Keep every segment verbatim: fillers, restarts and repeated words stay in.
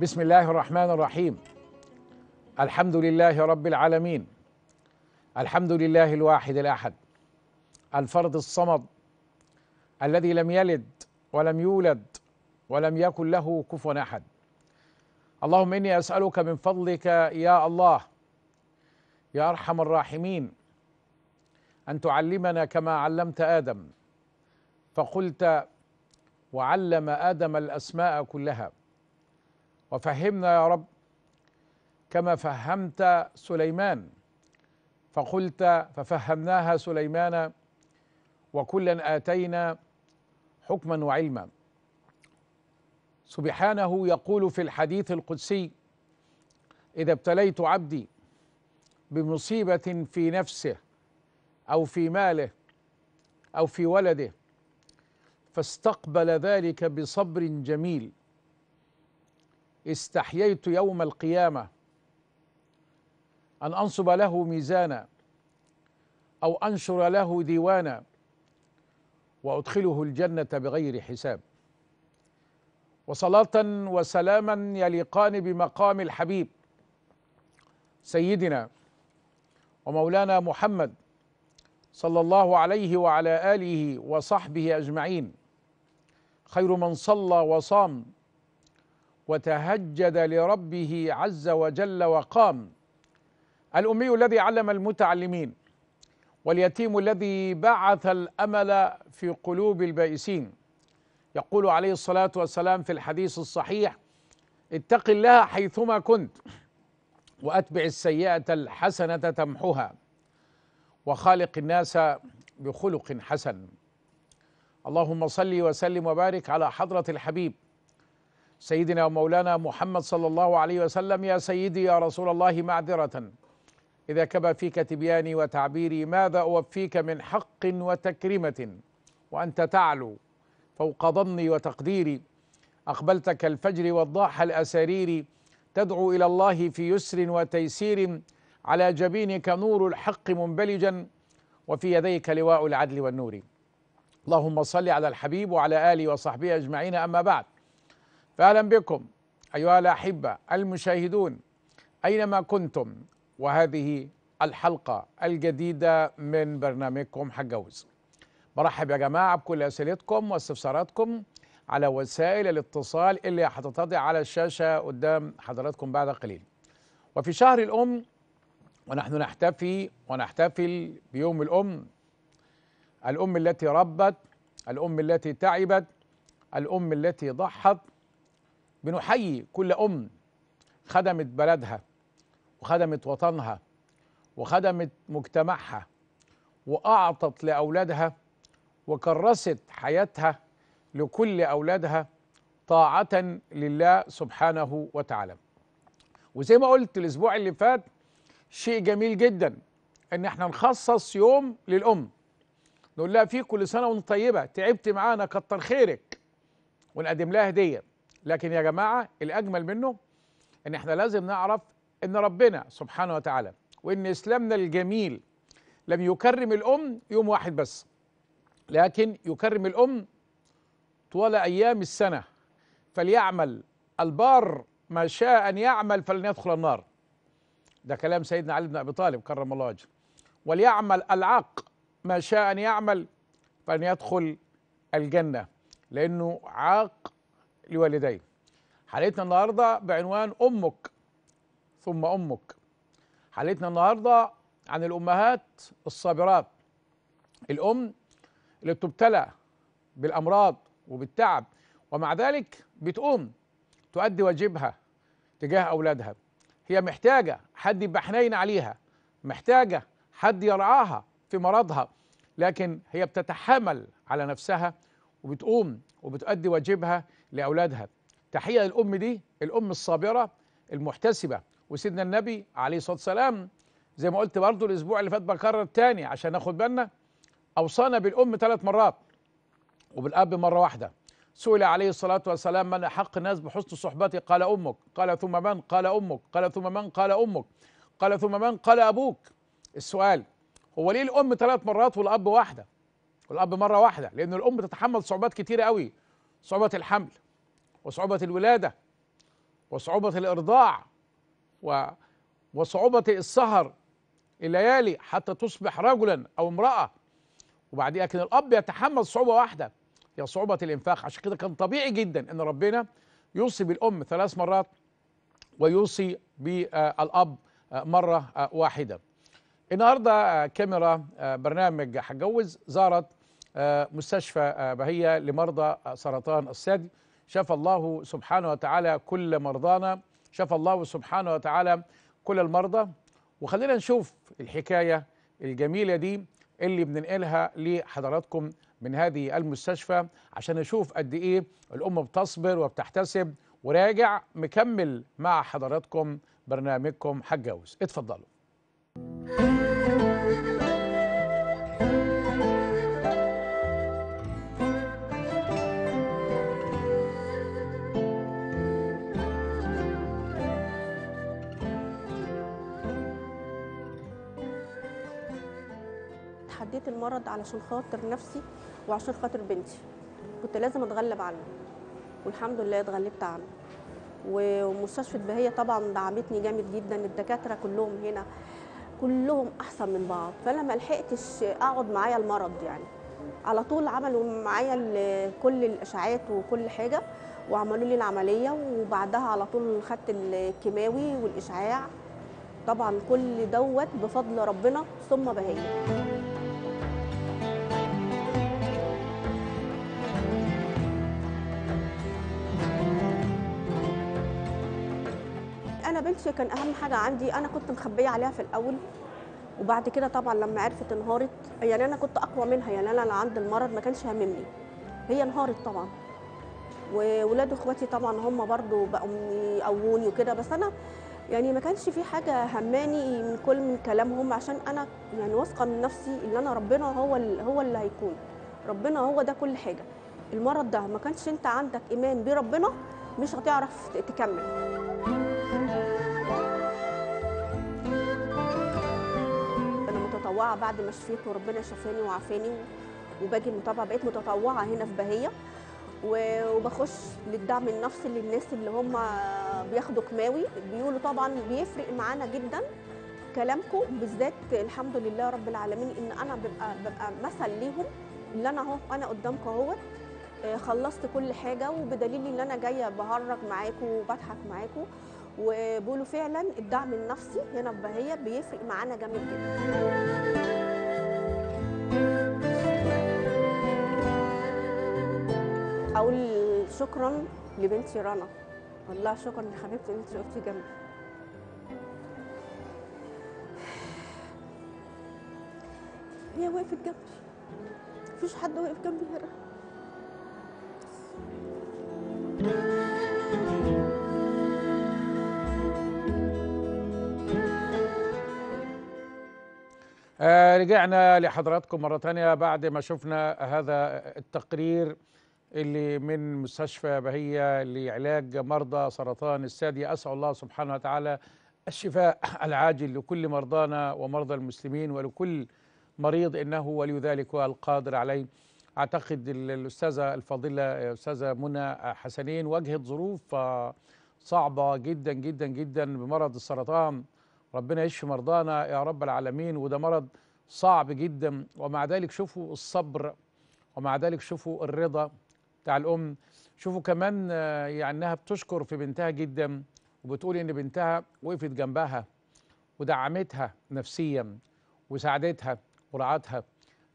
بسم الله الرحمن الرحيم. الحمد لله رب العالمين، الحمد لله الواحد الأحد، الفرد الصمد، الذي لم يلد ولم يولد ولم يكن له كفوا أحد. اللهم إني أسألك من فضلك يا الله يا أرحم الراحمين أن تعلمنا كما علمت آدم، فقلت وعلم آدم الأسماء كلها، وفهمنا يا رب كما فهمت سليمان، فقلت ففهمناها سليمان، وكلا آتينا حكما وعلما. سبحانه يقول في الحديث القدسي: إذا ابتليت عبدي بمصيبة في نفسه أو في ماله أو في ولده فاستقبل ذلك بصبر جميل، استحييت يوم القيامة أن أنصب له ميزانا أو أنشر له ديوانا وأدخله الجنة بغير حساب. وصلاة وسلاما يليقان بمقام الحبيب سيدنا ومولانا محمد صلى الله عليه وعلى آله وصحبه أجمعين، خير من صلى وصام وتهجد لربه عز وجل وقام، الأمي الذي علم المتعلمين، واليتيم الذي بعث الأمل في قلوب البائسين. يقول عليه الصلاة والسلام في الحديث الصحيح: اتق الله حيثما كنت وأتبع السيئة الحسنة تمحها وخالق الناس بخلق حسن. اللهم صل وسلم وبارك على حضرة الحبيب سيدنا ومولانا محمد صلى الله عليه وسلم. يا سيدي يا رسول الله، معذرة إذا كبى فيك تبياني وتعبيري، ماذا أوفيك من حق وتكريمة وأنت تعلو فوق ظني وتقديري؟ أقبلت كالفجر والضاح الأسارير، تدعو إلى الله في يسر وتيسير، على جبينك نور الحق منبلجا، وفي يديك لواء العدل والنور. اللهم صل على الحبيب وعلى آله وصحبه أجمعين. أما بعد، فأهلا بكم أيها الأحبة المشاهدون أينما كنتم، وهذه الحلقة الجديدة من برنامجكم هتجوز. برحب يا جماعة بكل أسئلتكم واستفساراتكم على وسائل الاتصال اللي هتتضع على الشاشة قدام حضراتكم بعد قليل. وفي شهر الأم، ونحن نحتفي ونحتفل بيوم الأم، الأم التي ربت، الأم التي تعبت، الأم التي ضحت، بنحيي كل أم خدمت بلدها وخدمت وطنها وخدمت مجتمعها وأعطت لأولادها وكرست حياتها لكل أولادها طاعة لله سبحانه وتعالى. وزي ما قلت الأسبوع اللي فات، شيء جميل جدا إن احنا نخصص يوم للأم، نقول لها في كل سنة وانت طيبة، تعبت معانا كتر خيرك، ونقدم لها هدية. لكن يا جماعة الأجمل منه إن احنا لازم نعرف إن ربنا سبحانه وتعالى وإن إسلامنا الجميل لم يكرم الأم يوم واحد بس، لكن يكرم الأم طوال أيام السنة. فليعمل البار ما شاء أن يعمل فليدخل النار، ده كلام سيدنا علي بن أبي طالب كرم الله وجهه. وليعمل العاق ما شاء أن يعمل فأن يدخل الجنة، لأنه عاق لوالديه. حلقتنا النهاردة بعنوان أمك ثم أمك. حلقتنا النهاردة عن الأمهات الصابرات، الأم اللي بتبتلى بالأمراض وبالتعب ومع ذلك بتقوم تؤدي واجبها تجاه أولادها. هي محتاجة حد يبقى حنين عليها، محتاجة حد يرعاها في مرضها، لكن هي بتتحمل على نفسها وبتقوم وبتؤدي واجبها لأولادها. تحية للأم دي، الأم الصابرة المحتسبة. وسيدنا النبي عليه الصلاة والسلام زي ما قلت برضه الأسبوع اللي فات، بكرر تاني عشان ناخد بالنا، أوصانا بالأم ثلاث مرات وبالأب مرة واحدة. سئل عليه الصلاة والسلام: من أحق الناس بحسن صحبتي؟ قال: أمك. قال: ثم من؟ قال: أمك. قال: ثم من؟ قال: أمك. قال: ثم من؟ قال: أبوك. السؤال هو ليه الأم ثلاث مرات والأب واحدة والأب مرة واحدة؟ لأن الأم تتحمل صعوبات كتيرة قوي، صعوبة الحمل وصعوبة الولادة وصعوبة الإرضاع و... وصعوبة السهر الليالي حتى تصبح رجلا أو امرأة. وبعدين لكن الأب يتحمل صعوبة واحدة هي صعوبة الإنفاق. عشان كده كان طبيعي جدا أن ربنا يوصي بالأم ثلاث مرات ويوصي بالأب مرة واحدة. النهارده كاميرا برنامج هتجوز زارت مستشفى بهية لمرضى سرطان الثدي. شفى الله سبحانه وتعالى كل مرضانا، شفى الله سبحانه وتعالى كل المرضى. وخلينا نشوف الحكاية الجميلة دي اللي بننقلها لحضراتكم من هذه المستشفى عشان نشوف قد ايه الأم بتصبر وبتحتسب. وراجع مكمل مع حضراتكم برنامجكم هتجوز، اتفضلوا. تحديت المرض علشان خاطر نفسي وعشان خاطر بنتي، كنت لازم اتغلب عنه والحمد لله اتغلبت عنه. ومستشفى بهية طبعا دعمتني جامد جدا، الدكاتره كلهم هنا كلهم احسن من بعض، فانا ما لحقتش اقعد معايا المرض يعني، على طول عملوا معايا كل الاشعاعات وكل حاجه وعملوا لي العمليه، وبعدها على طول خدت الكيماوي والاشعاع. طبعا كل دوت بفضل ربنا ثم بهية. بنتي كان اهم حاجه عندي، انا كنت مخبيه عليها في الاول، وبعد كده طبعا لما عرفت انهارت. يعني انا كنت اقوى منها، يعني انا عند المرض ما كانش هاممني، هي انهارت طبعا. وولاد اخواتي طبعا هم برضو بقوا يقووني وكده، بس انا يعني ما كانش في حاجه هماني من كل من كلامهم، عشان انا يعني واثقه من نفسي ان انا ربنا هو هو اللي هيكون، ربنا هو ده كل حاجه. المرض ده ما كانش انت عندك ايمان بربنا مش هتعرف تكمل. بعد ما شفيت وربنا شفاني وعافاني وباجي متابعه، بقيت متطوعه هنا في بهية، وبخش للدعم النفسي للناس اللي هم بياخدوا كيماوي. بيقولوا طبعا بيفرق معانا جدا كلامكم، بالذات الحمد لله رب العالمين ان انا ببقى ببقى مثل ليهم، اللي انا اهو انا قدامكم اهوت خلصت كل حاجه، وبدليل ان انا جايه بهرج معاكم وبضحك معاكم. وبقولوا فعلا الدعم النفسي هنا في بهية بيفرق معانا جامد جدا. اقول شكرا لبنتي رنا، والله شكرا لحبيبتي بنتي وقفتي جنبي. هي وقفت جنبي، مفيش حد وقف جنبي غيرها. آه رجعنا لحضراتكم مرة تانية بعد ما شفنا هذا التقرير اللي من مستشفى بهية لعلاج مرضى سرطان الثدي. أسأل الله سبحانه وتعالى الشفاء العاجل لكل مرضانا ومرضى المسلمين ولكل مريض إنه ولي ذلك والقادر عليه. أعتقد الأستاذة الفاضلة الأستاذة منى حسنين واجهت ظروف صعبة جدا جدا جدا بمرض السرطان. ربنا يشفي مرضانا يا رب العالمين. وده مرض صعب جدا، ومع ذلك شوفوا الصبر، ومع ذلك شوفوا الرضا بتاع الأم. شوفوا كمان يعني إنها بتشكر في بنتها جدا، وبتقول إن بنتها وقفت جنبها ودعمتها نفسيا وساعدتها ورعتها.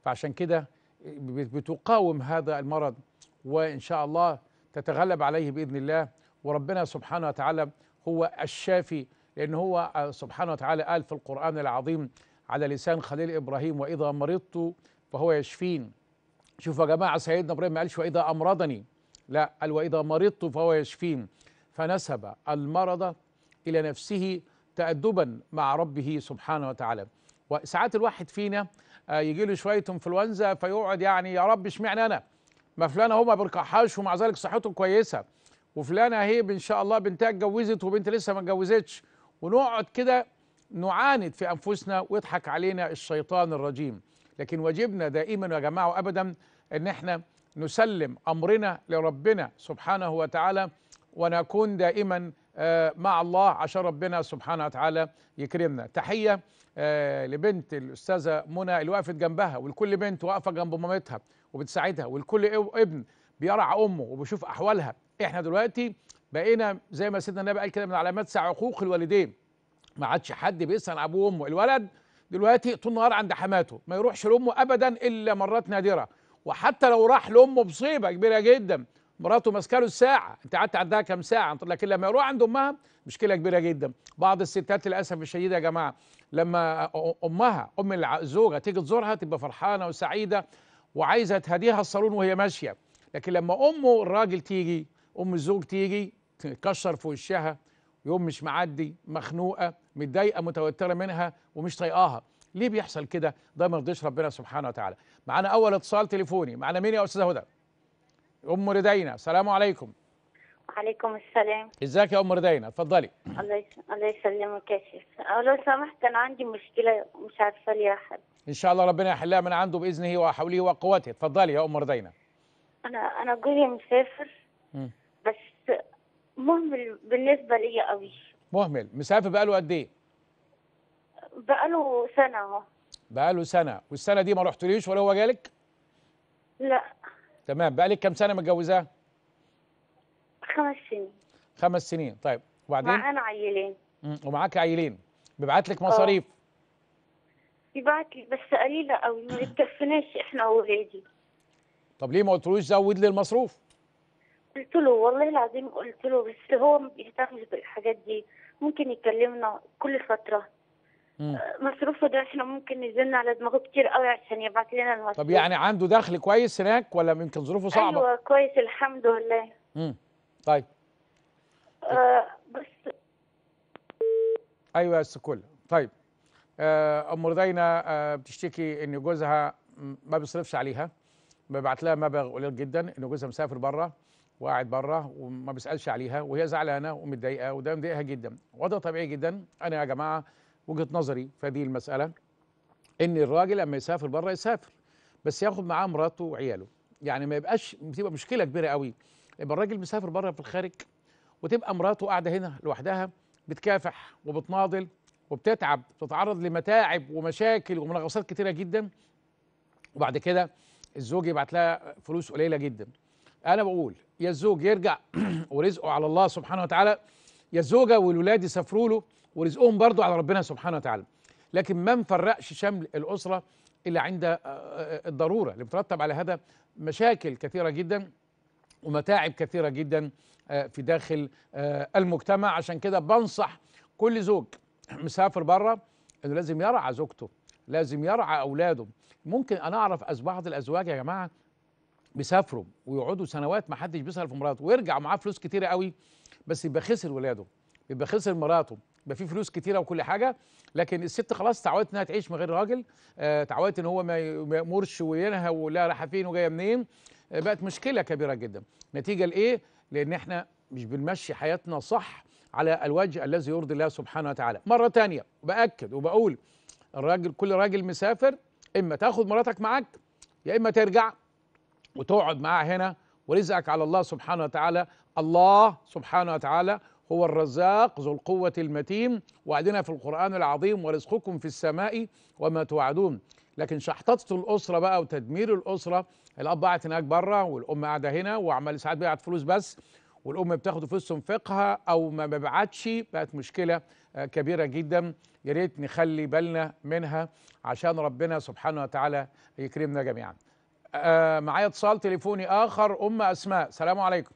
فعشان كده بتقاوم هذا المرض، وإن شاء الله تتغلب عليه بإذن الله. وربنا سبحانه وتعالى هو الشافي، لأن هو سبحانه وتعالى قال في القرآن العظيم على لسان خليل إبراهيم: وإذا مرضت فهو يشفين. شوفوا يا جماعة، سيدنا إبراهيم ما قالش وإذا أمرضني، لا، قال وإذا مرضت فهو يشفين. فنسب المرض إلى نفسه تأدبا مع ربه سبحانه وتعالى. وساعات الواحد فينا يجي له شوية انفلونزا فيقعد يعني يا رب اشمعنى أنا؟ ما فلانة هو ما بيركحهاش ومع ذلك صحته كويسة، وفلانة هي إن شاء الله بنتها اتجوزت وبنت لسه ما اتجوزتش. ونقعد كده نعاند في أنفسنا ويضحك علينا الشيطان الرجيم. لكن واجبنا دائما يا جماعة وأبدا أن احنا نسلم أمرنا لربنا سبحانه وتعالى، ونكون دائما مع الله عشان ربنا سبحانه وتعالى يكرمنا. تحية لبنت الأستاذة منى اللي وقفت جنبها، والكل بنت واقفة جنب مامتها وبتساعدها، والكل ابن بيرعى أمه وبيشوف أحوالها. إحنا دلوقتي بقينا زي ما سيدنا النبي قال كده من علامات ساعة عقوق الوالدين، ما عادش حد بيسأل أبوه وأمه. الولد دلوقتي طول النهار عند حماته، ما يروحش لأمه أبدا إلا مرات نادرة، وحتى لو راح لأمه مصيبة كبيرة جدا، مراته ماسكه له الساعه، انت قعدت عندها كام ساعه، لكن لما يروح عند امها مشكله كبيره جدا. بعض الستات للاسف الشديد يا جماعه لما امها ام الزوجه تيجي تزورها تبقى فرحانه وسعيده وعايزه تهديها الصالون وهي ماشيه، لكن لما امه الراجل تيجي ام الزوج تيجي تكشر في وشها، يوم مش معدي، مخنوقه، متضايقه، متوتره منها ومش طايقاها. ليه بيحصل كده؟ ده ما يرضيش ربنا سبحانه وتعالى. معانا اول اتصال تليفوني، معانا مين يا استاذه هدى؟ أم ردينا، السلام عليكم. وعليكم السلام. ازيك يا أم ردينا؟ اتفضلي. الله الله يسلمك يا شيخ. لو سمحت أنا عندي مشكلة مش عارفة ليها أحد. إن شاء الله ربنا يحلها من عنده بإذنه وحوله وقوته، اتفضلي يا أم ردينا. أنا أنا جوزي مسافر م. بس مهمل بالنسبة ليا قوي. مهمل، مسافر بقاله قد إيه؟ بقاله سنة أهو. بقاله سنة، والسنة دي ما رحتليش ولا هو جالك؟ لا. تمام، بقالك كام سنة متجوزاه؟ خمس سنين. خمس سنين، طيب وبعدين؟ معانا عيلين. امم ومعاك عيلين، بيبعت لك مصاريف؟ بيبعت لي بس قليلة قوي، ما بتكفناش احنا وولادي. طب ليه ما قلتلوش زود لي المصروف؟ قلت له والله العظيم قلت له، بس هو ما بيهتمش بالحاجات دي، ممكن يكلمنا كل فترة. مم. مصروفه ده احنا ممكن نزلنا على دماغه كتير قوي عشان يبعت لنا المصروف. طب يعني عنده دخل كويس هناك ولا يمكن ظروفه صعبه؟ ايوه كويس الحمد لله. امم طيب. آه بس ايوه بس كله طيب. آه ام ردينا آه بتشتكي ان جوزها ما بيصرفش عليها، بيبعت لها مبلغ قليل جدا، ان جوزها مسافر بره وقاعد بره وما بيسالش عليها، وهي زعلانه ومتضايقه وده مضايقها جدا. وضع طبيعي جدا. انا يا جماعه وجهة نظري في هذه المسألة إن الراجل لما يسافر بره يسافر بس ياخد معاه مراته وعياله، يعني ما يبقاش بتبقى مشكلة كبيرة قوي، يبقى الراجل مسافر بره في الخارج وتبقى مراته قاعدة هنا لوحدها بتكافح وبتناضل وبتتعب، بتتعرض لمتاعب ومشاكل ومناغصات كتيرة جدا، وبعد كده الزوج يبعت لها فلوس قليلة جدا. أنا بقول يا الزوج يرجع ورزقه على الله سبحانه وتعالى، يا الزوجة والولاد يسافروا له ورزقهم برضو على ربنا سبحانه وتعالى، لكن ما نفرقش شمل الأسرة إلا عند الضرورة اللي بترتب على هذا مشاكل كثيرة جدا ومتاعب كثيرة جدا في داخل المجتمع. عشان كده بنصح كل زوج مسافر بره إنه لازم يرعى زوجته، لازم يرعى أولاده. ممكن أنا أعرف بعض الأزواج يا جماعة بيسافروا ويقعدوا سنوات ما حدش بيسأل في مراته، ويرجع معاه فلوس كتيرة قوي بس يبقى خسر ولاده، يبقى خسر مراته، يبقى في فلوس كتيره وكل حاجه، لكن الست خلاص تعودت انها تعيش من غير راجل، آه تعودت ان هو ما يامرش وينهى ولا رايحه فين وجايه منين، آه بقت مشكله كبيره جدا. نتيجه لايه؟ لان احنا مش بنمشي حياتنا صح على الوجه الذي يرضي الله سبحانه وتعالى. مره ثانيه باكد وبقول الراجل كل راجل مسافر اما تاخد مراتك معاك يا اما ترجع وتقعد معاها هنا ورزقك على الله سبحانه وتعالى. الله سبحانه وتعالى هو الرزاق ذو القوة المتين، وعدنا في القرآن العظيم ورزقكم في السماء وما توعدون. لكن شحططة الأسرة بقى وتدمير الأسرة، الأب قاعد هناك بره والأم قاعدة هنا وعمال ساعات بيبعت فلوس بس والأم بتاخد فلوس تنفقها أو ما بيبعتش، بقت مشكلة كبيرة جدا. يا ريت نخلي بالنا منها عشان ربنا سبحانه وتعالى يكرمنا جميعا. آه معايا اتصال تليفوني آخر، أم أسماء، السلام عليكم.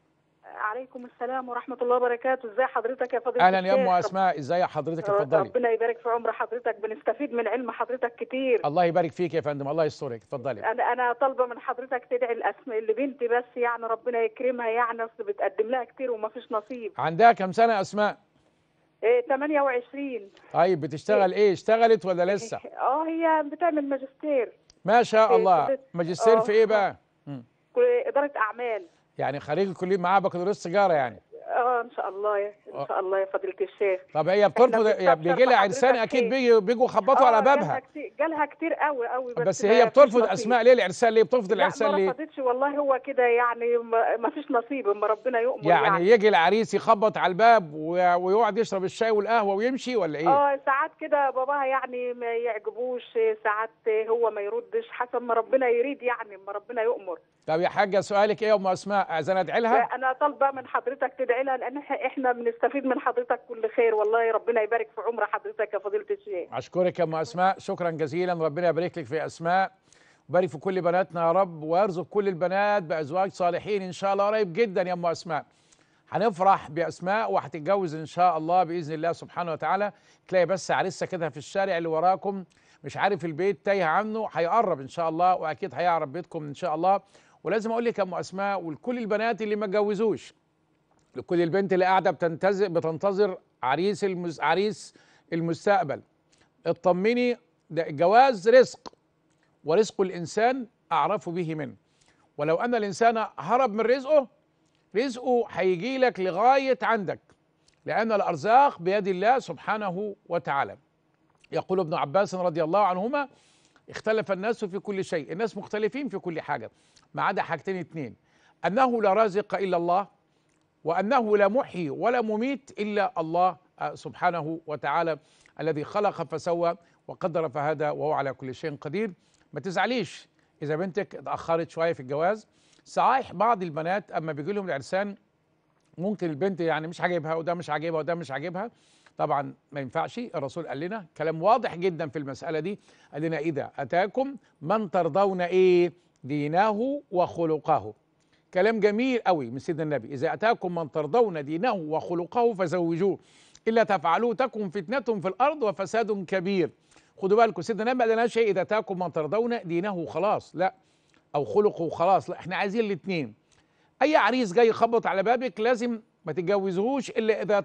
عليكم السلام ورحمة الله وبركاته. ازي حضرتك يا فضيلة؟ اهلا يا ام اسماء، ازي حضرتك؟ اتفضلي. ربنا يبارك في عمر حضرتك، بنستفيد من علم حضرتك كتير. الله يبارك فيك يا فندم، الله يسترك، اتفضلي. انا انا طالبة من حضرتك تدعي الاسماء اللي بنتي، بس يعني ربنا يكرمها، يعني اصل بتقدم لها كتير وما فيش نصيب. عندها كام سنة يا اسماء؟ ايه ثمانية وعشرين. طيب بتشتغل ايه؟ اشتغلت ولا لسه؟ اه هي بتعمل ماجستير. ما شاء الله، ماجستير في ايه بقى؟ امم إدارة أعمال. يعني خريج الكليه معاه بكالوريوس تجاره يعني. اه ان شاء الله يا. ان شاء الله يا فضيله الشيخ. طب هي بترفض، بيجي لها عرسان اكيد بيجوا بيجوا خبطوا على بابها. جالها كتير قوي قوي بس, بس هي بترفض. اسماء ليه العرسان؟ ليه بترفض العرسان؟ ليه ما رفضتش؟ والله هو كده يعني ما فيش نصيب، اما ربنا يؤمر يعني, يعني يجي العريس يخبط على الباب ويقعد يشرب الشاي والقهوه ويمشي ولا ايه؟ اه ساعات كده باباها يعني ما يعجبوش، ساعات هو ما يردش، حسب ما ربنا يريد يعني، اما ربنا يؤمر. طب يا حاجه سؤالك ايه يا ام اسماء؟ عايزين ادعي لها؟ انا طالبه من حضرتك تدعي لها، لان احنا بنستفيد من حضرتك كل خير، والله ربنا يبارك في عمر حضرتك يا فضيله الشيخ. اشكرك يا ام اسماء، شكرا جزيلا، ربنا يبارك لك في اسماء ويبارك في كل بناتنا يا رب، ويرزق كل البنات بازواج صالحين ان شاء الله. قريب جدا يا ام اسماء هنفرح باسماء وهتتجوز ان شاء الله باذن الله سبحانه وتعالى. تلاقي بس عريسه كده في الشارع اللي وراكم مش عارف البيت، تايه عنه، هيقرب ان شاء الله واكيد هيعرف بيتكم ان شاء الله. ولازم اقول لك يا ام اسماء ولكل البنات اللي ما اتجوزوش، لكل البنت اللي قاعده بتنتظر بتنتظر عريس المز... عريس المستقبل، اطمني، ده الجواز رزق، ورزق الانسان اعرف به منه، ولو ان الانسان هرب من رزقه رزقه هيجي لك لغايه عندك، لان الارزاق بيد الله سبحانه وتعالى. يقول ابن عباس رضي الله عنهما: اختلف الناس في كل شيء، الناس مختلفين في كل حاجه ما عدا حاجتين اتنين، انه لا رازق الا الله، وأنه لا محيي ولا مميت إلا الله سبحانه وتعالى الذي خلق فسوى وقدر فهدى وهو على كل شيء قدير. ما تزعليش إذا بنتك اتأخرت شوية في الجواز، صحيح بعض البنات أما بيجي لهم العرسان ممكن البنت يعني مش عاجبها وده مش عاجبها وده مش عاجبها، طبعا ما ينفعش. الرسول قال لنا كلام واضح جدا في المسألة دي، قال لنا إذا أتاكم من ترضون إيه دينه وخلقه. كلام جميل قوي من سيدنا النبي: إذا أتاكم من ترضون دينه وخلقه فزوجوه، إلا تفعلوه تكن فتنة في الأرض وفساد كبير. خدوا بالكم سيدنا النبي ما قالناش إذا أتاكم من ترضون دينه خلاص، لا، أو خلقه خلاص، لا، إحنا عايزين الاتنين. أي عريس جاي يخبط على بابك لازم ما تتجوزهوش إلا إذا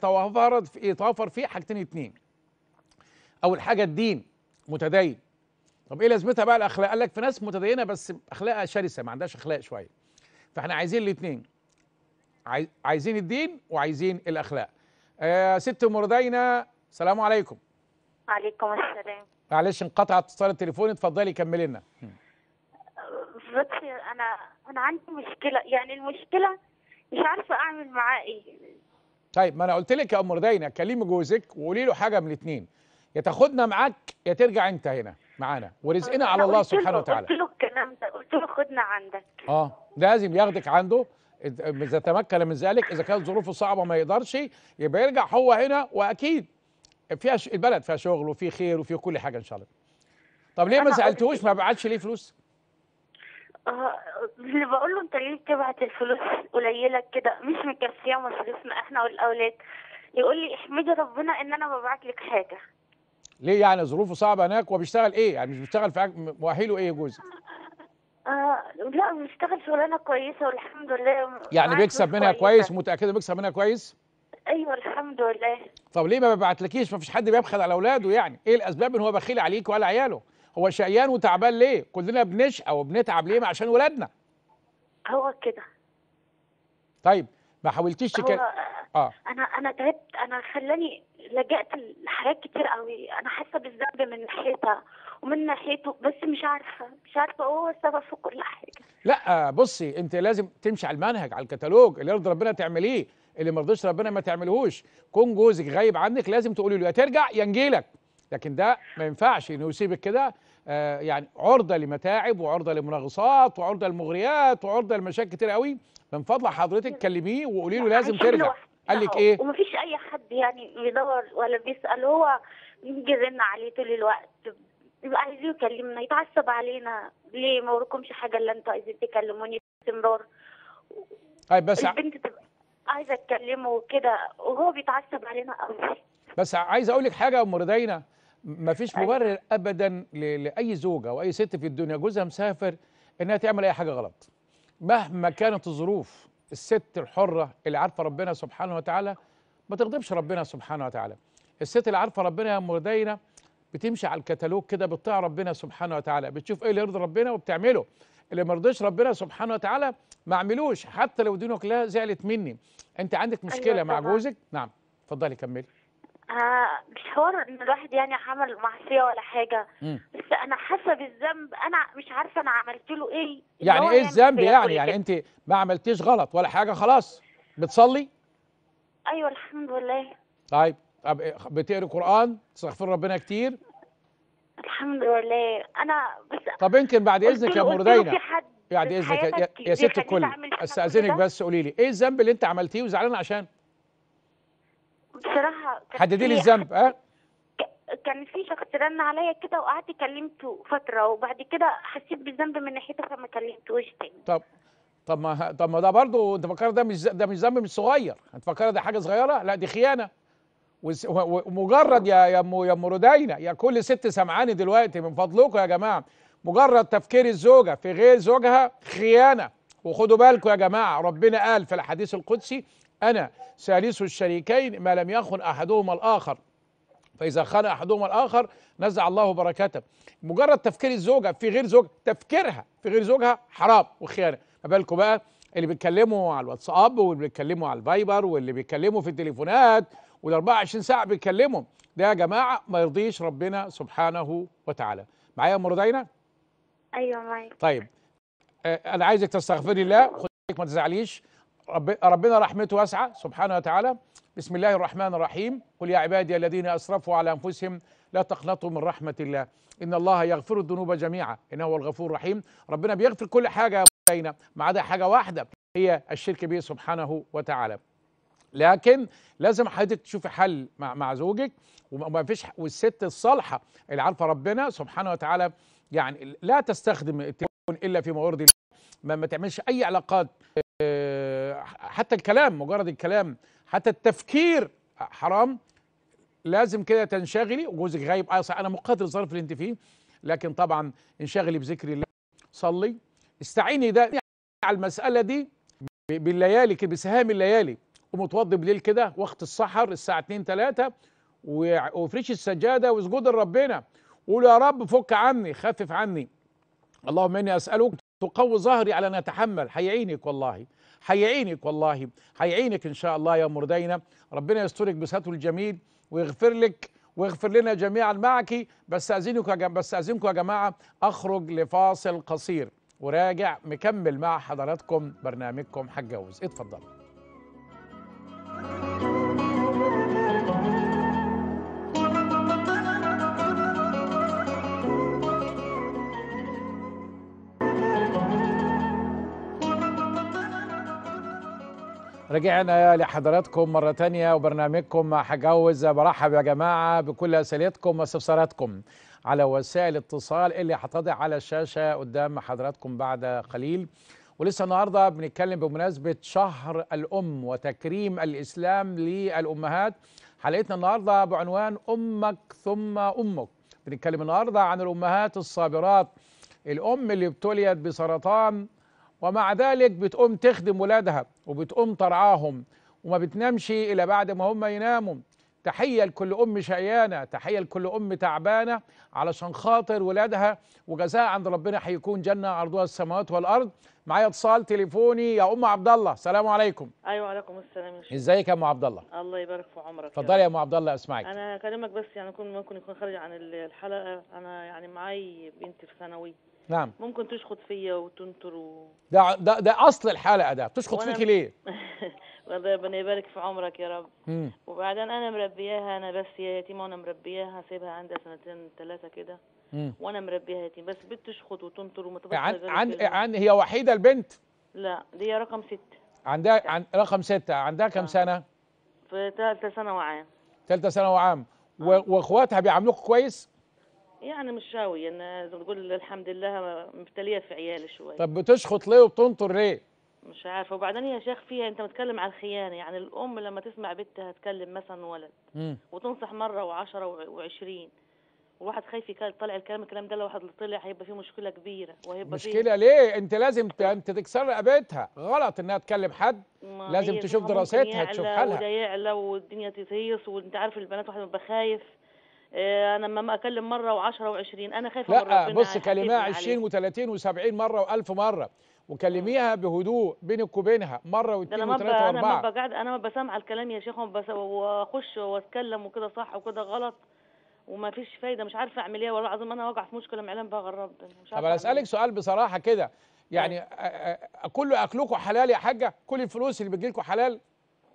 توافر فيه حاجتين اتنين. أول حاجة الدين، متدين. طب إيه لازمتها بقى الأخلاق؟ قال لك في ناس متدينة بس أخلاقها شرسة، ما عندهاش أخلاق شوية. فاحنا عايزين الاثنين، عايزين الدين وعايزين الاخلاق. آه ست ام رضينا، السلام عليكم. وعليكم السلام. معلش انقطع اتصال التليفون، اتفضلي كملي لنا. بصي انا انا عندي مشكله، يعني المشكله مش عارفه اعمل معاه ايه. طيب ما انا قلت لك يا ام رضينا كلمي جوزك وقولي له حاجه من الاثنين، يا تاخدنا معاك يا ترجع انت هنا معانا ورزقنا على الله سبحانه وتعالى. قلت له الكلام ده، قلت له خدنا عندك. اه لازم ياخدك عنده اذا تمكن من ذلك، اذا كانت ظروفه صعبه ما يقدرش يبقى يرجع هو هنا، واكيد فيها ش... البلد فيها شغل وفي خير وفي كل حاجه ان شاء الله. طب ليه ما سالتهوش ما بعتش ليه فلوس؟ اه اللي بقول له انت ليه بتبعت الفلوس قليله كده مش مكفيه مصاريفنا احنا والاولاد، يقول لي احمدي ربنا ان انا ببعت لك حاجه. ليه يعني ظروفه صعبه هناك؟ وبيشتغل ايه؟ يعني مش بيشتغل في مؤهله ايه جوزك؟ آه لا بيشتغل شغلانه كويسه والحمد لله، يعني بيكسب منها كويس. متاكده بيكسب منها كويس؟ ايوه الحمد لله. طب ليه ما بيبعتلكيش؟ ما فيش حد بيبخل على اولاده، يعني ايه الاسباب ان هو بخيل عليك وعلى عياله؟ هو شقيان وتعبان ليه؟ كلنا بنشقى وبنتعب ليه؟ عشان ولادنا. هو كده. طيب ما حاولتيش تكلم؟ اه انا انا تعبت، انا خلاني لجأت لحاجات كتير قوي، انا حاسه بالذنب من ناحيتها ومن ناحيته، بس مش عارفه مش عارفه هو السبب في كل حاجه. لا بصي انت لازم تمشي على المنهج، على الكتالوج، اللي يرضي ربنا تعمليه، اللي ما يرضيش ربنا ما تعملهوش. كون جوزك غايب عنك لازم تقولي له يا ترجع يا نجيلك، لكن ده ما ينفعش انه يسيبك كده، آه يعني عرضه لمتاعب وعرضه لمناغصات وعرضه لمغريات وعرضه لمشاكل كتير قوي. من فضل حضرتك كلميه وقولي له لازم ترجع. قال لك ايه؟ ومفيش اي حد يعني بيدور ولا بيسال، هو بيجرن عليه طول الوقت، يبقى عايز يكلمنا يتعصب علينا، ليه ما وركمش حاجه اللي انتوا عايزين تكلموني باستمرار؟ طيب بس البنت تبقى عايزه تكلمه وكده وهو بيتعصب علينا قوي. بس عايز اقول لك حاجه يا ام رضينا، مفيش مبرر ابدا لاي زوجه او اي ست في الدنيا جوزها مسافر انها تعمل اي حاجه غلط مهما كانت الظروف. الست الحرة اللي عارفة ربنا سبحانه وتعالى ما تغضبش ربنا سبحانه وتعالى. الست اللي عارفة ربنا يا ام رضينا بتمشي على الكتالوج كده، بتطيع ربنا سبحانه وتعالى، بتشوف ايه اللي يرضي ربنا وبتعمله. اللي ما رضيش ربنا سبحانه وتعالى ما اعملوش حتى لو دينه كلها زعلت مني. انت عندك مشكله أيوة مع جوزك؟ نعم اتفضلي كملي. آه مش حوار ان الواحد يعني عمل معصيه ولا حاجه، م. بس انا حاسه بالذنب، انا مش عارفه انا عملت له ايه. يعني ايه الذنب يعني؟ يعني, يعني انت ما عملتيش غلط ولا حاجه خلاص. بتصلي؟ ايوه الحمد لله. طيب بتقري قران؟ تستغفر ربنا كتير؟ الحمد لله. انا بس طب يمكن بعد اذنك يا ام ردينا، بعد اذنك يا ست الكل استاذنك بس قولي لي ايه الذنب اللي انت عملتيه وزعلانه عشان؟ بصراحه حددي لي الذنب. اه كان في شخص رن عليا كده وقعدت كلمته فتره وبعد كده حسيت بالذنب من ناحيته فما كلمتوش تاني. طب طب ما طب ما ده برضه انت فاكره ده مش ده مش ذنب مش صغير، انت فاكره ده حاجه صغيره؟ لا دي خيانه. ومجرد يا يا ام يا ام ردينا يا كل ست سمعاني دلوقتي من فضلكم يا جماعه، مجرد تفكير الزوجه في غير زوجها خيانه. وخدوا بالكم يا جماعه، ربنا قال في الحديث القدسي: انا ثالث الشريكين ما لم يخن احدهما الاخر، فاذا خان احدهما الاخر نزع الله بركته. مجرد تفكير الزوجه في غير زوجها، تفكيرها في غير زوجها حرام وخيانه. ما بالكم بقى اللي بيتكلموا على الواتساب واللي بيتكلموا على الفايبر واللي بيتكلموا في التليفونات وال أربعة وعشرين ساعة بيتكلموا، ده يا جماعة ما يرضيش ربنا سبحانه وتعالى. معايا يا أم ردينا؟ أيوه معايا. طيب آه أنا عايزك تستغفري الله، خدي بالك ما تزعليش، رب ربنا رحمته واسعة سبحانه وتعالى. بسم الله الرحمن الرحيم، قل يا عبادي الذين أسرفوا على أنفسهم لا تقنطوا من رحمة الله إن الله يغفر الذنوب جميعا إنه هو الغفور الرحيم. ربنا بيغفر كل حاجة يا أم ردينا ما عدا حاجة واحدة هي الشرك به سبحانه وتعالى. لكن لازم حضرتك تشوفي حل مع مع زوجك، وما فيش. والست الصالحه اللي عارفه ربنا سبحانه وتعالى يعني لا تستخدم التليفون الا فيما يرضي الله، ما, ما تعملش اي علاقات، حتى الكلام، مجرد الكلام، حتى التفكير حرام. لازم كده تنشغلي وجوزك غايب، اه صح انا مقدر الظرف اللي انت فيه، لكن طبعا انشغلي بذكر الله، صلي، استعيني ده على المساله دي بالليالي كده، بسهام الليالي، ومتوضي بالليل كده وقت السحر الساعه اتنين تلاتة، وافرشي السجاده واسجدي لربنا وقولي يا رب فك عني خفف عني، اللهم اني اسالك تقوي ظهري على ان اتحمل. هيعينك والله، هيعينك والله، هيعينك ان شاء الله يا ام ردينا. ربنا يسترك بستره الجميل ويغفر لك ويغفر لنا جميعا معك. بس استاذنكم بس استاذنكم يا جماعه، اخرج لفاصل قصير وراجع مكمل مع حضراتكم برنامجكم هتجوز. اتفضلوا. رجعنا لحضراتكم مرة تانية وبرنامجكم مع هتجوز. برحب يا جماعة بكل أسئلتكم واستفساراتكم على وسائل الاتصال اللي هتضع على الشاشة قدام حضراتكم بعد قليل. ولسه النهارده بنتكلم بمناسبة شهر الأم وتكريم الإسلام للأمهات. حلقتنا النهارده بعنوان أمك ثم أمك. بنتكلم النهارده عن الأمهات الصابرات، الأم اللي ابتليت بسرطان ومع ذلك بتقوم تخدم ولادها وبتقوم ترعاهم وما بتنامش إلى بعد ما هم يناموا. تحية لكل أم شقيانة، تحية لكل أم تعبانة علشان خاطر ولادها، وجزاء عند ربنا هيكون جنة عرضها السماوات والأرض. معايا اتصال تليفوني يا أم عبد الله، السلام عليكم. أيوة وعليكم السلام. ازيك يا أم عبد الله؟ الله يبارك في عمرك. اتفضلي يا أم عبد الله أسمعك. أنا أكلمك بس يعني ممكن يكون خارج عن الحلقة، أنا يعني معايا بنتي في ثانوي. نعم. ممكن تشخط فيا وتنطر و... ده ده ده أصل الحلقة، ده بتشخط فيكي ليه؟ ربنا يبارك في عمرك يا رب. مم. وبعدين انا مربياها، انا بس يا يتيمه وانا مربياها، سايبها عندها سنتين ثلاثه كده وانا مربياها يتيم، بس بتشخط وتنطر وما تبطلش. عن عن, عن هي وحيده البنت؟ لا دي رقم ستة. عندها عن رقم ستة عندها كام آه. سنه؟ في ثالثه ثانوي عام. ثالثه ثانوي عام آه. واخواتها بيعاملوك كويس؟ يعني مش قوي، انا بقول الحمد لله مبتليه في عيالي شويه. طب بتشخط ليه وبتنطر ليه؟ مش عارفه. وبعدين يا شيخ فيها انت بتتكلم على الخيانه، يعني الام لما تسمع بنتها تكلم مثلا ولد مم. وتنصح مره وعشرة وعشرين، وواحد خايف يطلع الكلام الكلام ده، لو واحد طلع هيبقى فيه مشكله كبيره وهيبقى مشكله. ليه انت لازم انت تكسر رقبتها؟ غلط انها تكلم حد، لازم تشوف دراستها تشوف حالها. وده يعلى والدنيا تتهيص، وانت عارف البنات واحد بيبقى خايف انا لما اكلم مره و10 و20 انا خايفه من ربنا. لا بص كلميها عشرين و30 و70 مره و1000 مره، وكلميها بهدوء بينك وبينها مره واثنين وثلاثه واربعه. انا ما بقعد انا ما بسمع الكلام يا شيخ واخش واتكلم وكده صح وكده غلط وما فيش فايده، مش عارفه اعمل ايه والله العظيم. انا واقع في مشكله معلم بها غير ربنا مش عارفه. طب انا اسالك سؤال بصراحه كده يعني أه. كل اكلكم حلال يا حاجه؟ كل الفلوس اللي بتجيلكم حلال؟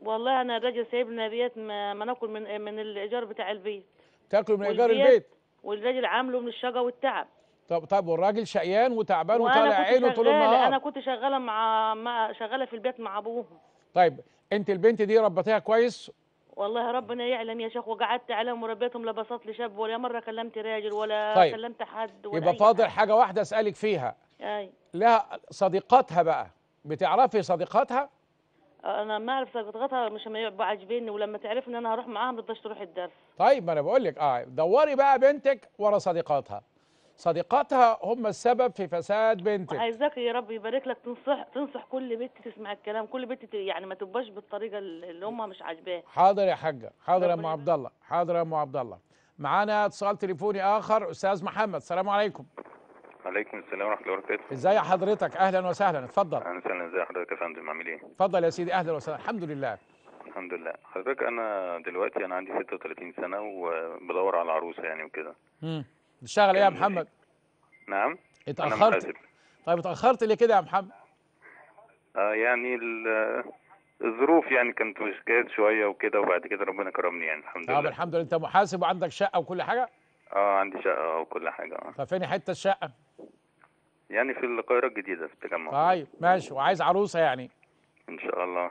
والله انا الراجل سايبنا ديت ما, ما ناكل من من الايجار بتاع البيت. تاكلوا من ايجار البيت؟ والراجل عامله من الشقا والتعب. طب طب والراجل شقيان وتعبان وطالع عينه طول النهار. انا كنت شغاله مع, مع شغاله في البيت مع ابوها. طيب انت البنت دي ربطيها كويس؟ والله ربنا يعلم يا شيخ، وقعدت عليهم وربيتهم، لا بسط لي شاب ولا مره كلمت راجل ولا طيب. كلمت حد ولا يبقى فاضل حاجة. حاجه واحده اسالك فيها. ايوه لها صديقاتها بقى، بتعرفي صديقاتها؟ انا ما اعرف صديقاتها، مش هيبقى عاجبيني، ولما تعرفني انا هروح معاها ما تقدرش تروح الدرس. طيب ما انا بقول لك اه دوري بقى بنتك ورا صديقاتها. صديقاتها هم السبب في فساد بنتك. عايزاك يا رب يبارك لك تنصح تنصح كل بنت تسمع الكلام، كل بنت يعني ما تبقاش بالطريقه اللي هم مش عاجباها. حاضر يا حاجه، حاضر يا ام عبد الله، حاضر يا ام عبد الله. معانا اتصال تليفوني اخر، استاذ محمد، السلام عليكم. وعليكم السلام ورحمه الله وبركاته. ازي حضرتك؟ اهلا وسهلا، اتفضل. اهلا وسهلا، ازي حضرتك يا فندم، عامل ايه؟ اتفضل يا سيدي، اهلا وسهلا، الحمد لله. الحمد لله. حضرتك انا دلوقتي انا عندي ستة وثلاثين سنه وبدور على عروسه يعني وكده. امم بتشتغل ايه يا محمد؟ نعم؟ اتأخرت. طيب اتأخرت ليه كده يا محمد؟ آه يعني الظروف يعني كانت مشكلات شويه وكده، وبعد كده ربنا كرمني يعني الحمد لله. طب الحمد لله. انت محاسب وعندك شقه وكل حاجه؟ اه عندي شقه وكل حاجه. اه طب فين حته الشقه؟ يعني في القاهره الجديده في التجمع. طيب ماشي، وعايز عروسه يعني ان شاء الله.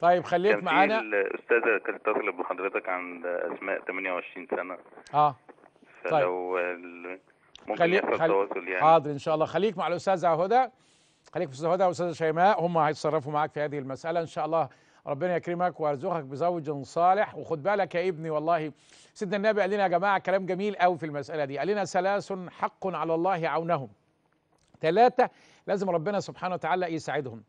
طيب خليك معانا. الاستاذه كانت تطلب بحضرتك عن اسماء ثمانية وعشرين سنه. اه فلو طيب. ممكن خليك يحصل خلي... تواصل يعني. حاضر ان شاء الله. خليك مع الاستاذه هدى، خليك في الاستاذه هدى والاستاذه شيماء، هم هيتصرفوا معاك في هذه المساله ان شاء الله. ربنا يكرمك ويرزقك بزوج صالح. وخد بالك يا ابني والله سيدنا النبي قال لنا يا جماعه كلام جميل قوي في المساله دي، قال لنا ثلاث حق على الله عونهم. ثلاثه لازم ربنا سبحانه وتعالى يساعدهم،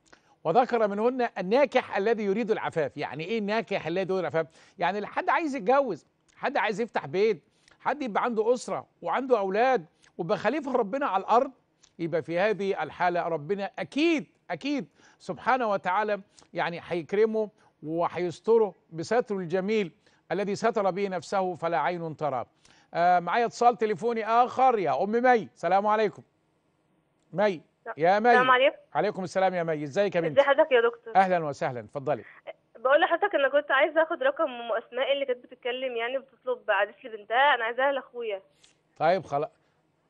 وذكر منهن الناكح الذي يريد العفاف. يعني ايه الناكح الذي يريد العفاف؟ يعني حد عايز يتجوز، حد عايز يفتح بيت، حد يبقى عنده اسره وعنده اولاد ويبقى خليفه ربنا على الارض. يبقى في هذه الحاله ربنا اكيد اكيد سبحانه وتعالى يعني هيكرمه وهيستره بستر الجميل الذي ستر به نفسه فلا عين تراه. آه معايا اتصال تليفوني اخر، يا ام مي، السلام عليكم. مي يا مي، السلام عليكم. عليكم السلام يا مي، ازيك يا بنتي؟ ازي حضرتك يا دكتور؟ اهلا وسهلا، اتفضلي. بقول لحضرتك انا كنت عايزه اخد رقم ام اسماء اللي كانت بتتكلم يعني بتطلب عريس لبنتها، انا عايزاها لاخويا. طيب خلاص.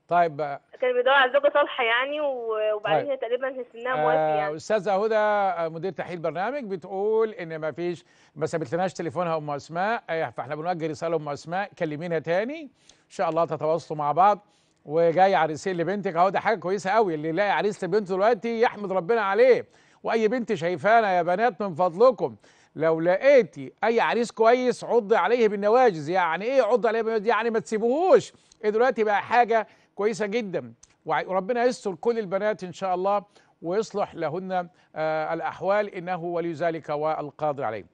طيب كان بيدور على زوجه صالحه يعني، وبعدين طيب. هي تقريبا هي سنها موافي يعني. استاذه هدى مدير تحليل برنامج بتقول ان ما فيش، ما سابتلناش تليفونها ام اسماء، فاحنا بنوجه رساله لام اسماء كلمينها تاني ان شاء الله تتواصلوا مع بعض وجاي عريسين لبنتك اهو. ده حاجه كويسه قوي، اللي يلاقي عريس لبنته دلوقتي يحمد ربنا عليه. واي بنت شايفانا يا بنات من فضلكم لو لقيتي اي عريس كويس عضي عليه بالنواجذ. يعني ايه عضي عليه بالنواجذ؟ يعني ما تسيبوهوش. ايه دلوقتي بقى حاجه كويسه جدا، وربنا يستر كل البنات ان شاء الله ويصلح لهن آه الاحوال، انه ولي ذلك والقادر عليه.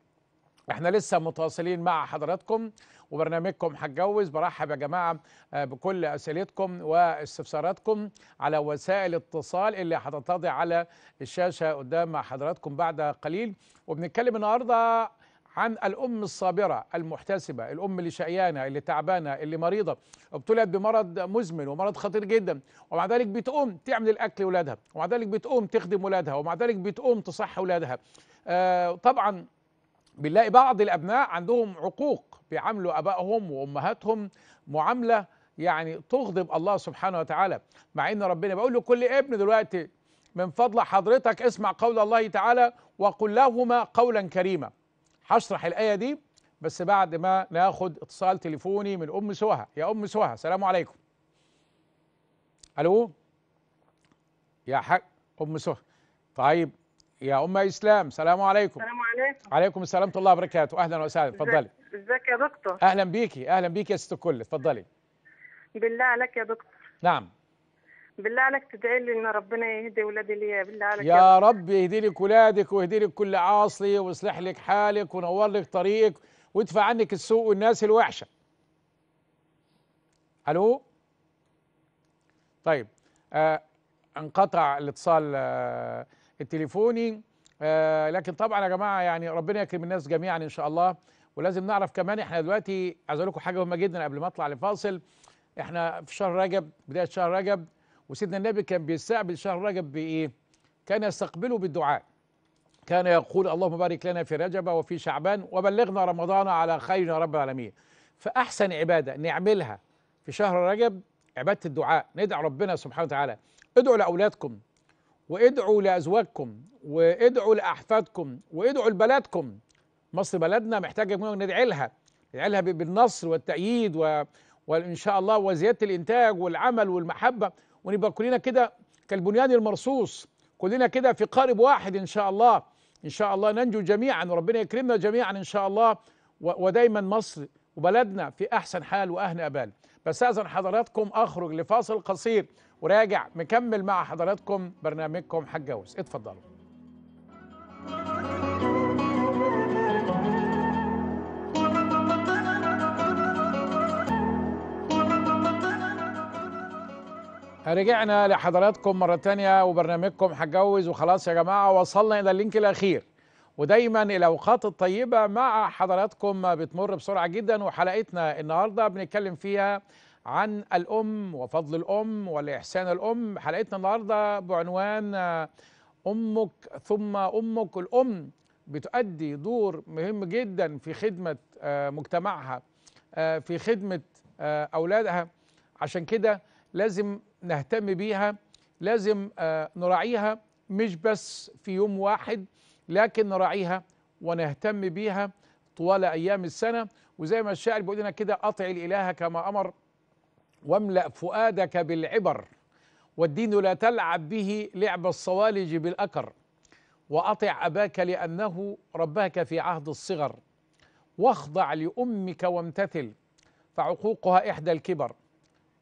احنا لسه متواصلين مع حضراتكم وبرنامجكم هتجوز. برحب يا جماعه آه بكل اسئلتكم واستفساراتكم على وسائل الاتصال اللي هتتضح على الشاشه قدام حضراتكم بعد قليل. وبنتكلم النهارده عن الأم الصابرة المحتسبة، الأم اللي شقيانة اللي تعبانة اللي مريضة، ابتلت بمرض مزمن ومرض خطير جدا، ومع ذلك بتقوم تعمل الأكل لولادها، ومع ذلك بتقوم تخدم ولادها، ومع ذلك بتقوم تصحي ولادها. آه طبعا بنلاقي بعض الأبناء عندهم عقوق، بيعاملوا أبائهم وأمهاتهم معاملة يعني تغضب الله سبحانه وتعالى، مع إن ربنا بيقول له كل ابن دلوقتي من فضل حضرتك اسمع قول الله تعالى وقل لهما قولا كريما. هشرح الآية دي بس بعد ما ناخد اتصال تليفوني من أم سهى. يا أم سهى، السلام عليكم. ألو يا حق أم سهى. طيب يا أم إسلام، السلام عليكم. السلام عليكم. عليكم السلام ورحمة الله وبركاته، أهلا وسهلا، اتفضلي. ازيك يا دكتور؟ أهلا بيكي، أهلا بيكي يا ست الكل، اتفضلي. بالله عليك يا دكتور. نعم. بالله عليك تدعي لي ان ربنا يهدي ولادي ليا، بالله عليك يا, يا رب يهدي لك ولادك ويهدي لك كل عاصي ويصلح لك حالك ونور لك طريقك ويدفع عنك السوء والناس الوحشه. الو. طيب آه انقطع الاتصال آه التليفوني، آه لكن طبعا يا جماعه يعني ربنا يكرم الناس جميعا ان شاء الله. ولازم نعرف كمان احنا دلوقتي عايز اقول لكم حاجه مهمه جدا قبل ما اطلع لفاصل. احنا في شهر رجب، بدايه شهر رجب، وسيدنا النبي كان بيستقبل شهر رجب بايه؟ كان يستقبله بالدعاء، كان يقول اللهم بارك لنا في رجب وفي شعبان وبلغنا رمضان على خير يا رب العالمين. فاحسن عباده نعملها في شهر رجب عباده الدعاء، ندعي ربنا سبحانه وتعالى. ادعوا لاولادكم، وادعوا لازواجكم، وادعوا لاحفادكم، وادعوا لبلدكم. مصر بلدنا محتاجه منهم ندعي لها، ندعي لها بالنصر والتأييد و... وان شاء الله وزياده الانتاج والعمل والمحبه، ونبقى كلنا كده كالبنيان المرصوص، كلنا كده في قارب واحد ان شاء الله. ان شاء الله ننجو جميعا وربنا يكرمنا جميعا ان شاء الله، و... ودايما مصر وبلدنا في احسن حال واهنى بال. بستأذن حضراتكم اخرج لفاصل قصير وراجع مكمل مع حضراتكم برنامجكم هتجوز. اتفضلوا. رجعنا لحضراتكم مرة تانية وبرنامجكم هتجوز. وخلاص يا جماعة وصلنا إلى اللينك الأخير، ودايما الأوقات الطيبة مع حضراتكم بتمر بسرعة جدا. وحلقتنا النهاردة بنتكلم فيها عن الأم وفضل الأم والإحسان الأم. حلقتنا النهاردة بعنوان أمك ثم أمك. الأم بتؤدي دور مهم جدا في خدمة مجتمعها، في خدمة أولادها، عشان كده لازم نهتم بيها، لازم نراعيها، مش بس في يوم واحد، لكن نراعيها ونهتم بيها طوال أيام السنة. وزي ما الشاعر بيقول لنا كده: أطع الإله كما أمر واملأ فؤادك بالعبر، والدين لا تلعب به لعب الصوالج بالأكر، وأطع أباك لأنه رباك في عهد الصغر، واخضع لأمك وامتثل فعقوقها إحدى الكبر،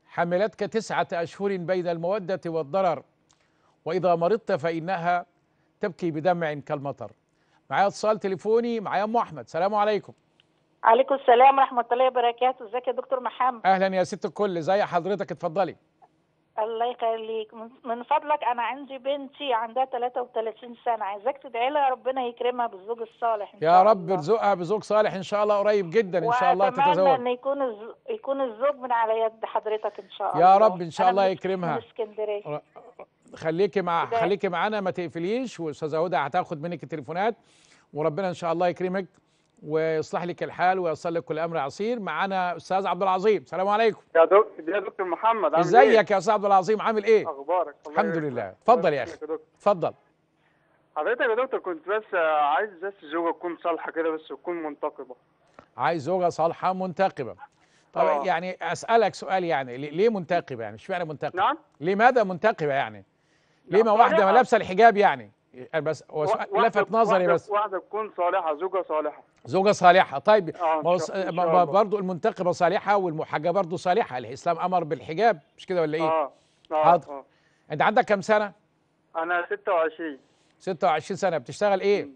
حملتك تسعة أشهر بين المودة والضرر، وإذا مرضت فإنها تبكي بدمع كالمطر. معايا اتصال تليفوني، معايا أم أحمد. السلام عليكم. عليكم السلام ورحمة الله وبركاته. ازيك يا دكتور محمد؟ أهلا يا ست الكل، زي حضرتك، اتفضلي. الله يخليك. من فضلك أنا عندي بنتي عندها ثلاثة وثلاثين سنة، عايزاك تدعي لها ربنا يكرمها بالزوج الصالح إن شاء الله. يا رب ارزقها بزوج صالح إن شاء الله قريب جدا، إن شاء الله تتزوج. وأتمنى إن يكون الزوج يكون الزوج من على يد حضرتك إن شاء الله. يا رب إن شاء الله يكرمها. من اسكندرية. خليكي مع خليكي معانا ما تقفليش، وأستاذة هدى هتاخد منك التليفونات، وربنا إن شاء الله يكرمك ويصلح لك الحال ويصل لك كل امر عسير. معانا استاذ عبد العظيم. السلام عليكم. يا دكتور يا دكتور محمد، عامل ازيك؟ ازيك يا استاذ عبد العظيم، عامل ايه؟ اخبارك؟ الحمد لله. اتفضل يا اخي، اتفضل. حضرتك يا دكتور كنت بس عايز بس زوجه تكون صالحه كده، بس تكون منتقبه. عايز زوجه صالحه منتقبه. طب يعني اسالك سؤال، يعني ليه منتقبه؟ يعني اشمعنى منتقبه؟ نعم؟ لماذا منتقبه يعني؟ ليه ما واحده ما لابسه الحجاب يعني؟ بس هو سؤال لفت نظري، بس واحده تكون صالحه، زوجه صالحه. زوجه صالحه. طيب ما برضه المنتقبه صالحه والمحجبه برضه صالحه، الاسلام امر بالحجاب، مش كده ولا ايه؟ اه اه حاضر. آه. انت عندك كام سنه؟ انا ستة وعشرين. ستة وعشرين سنه. بتشتغل ايه؟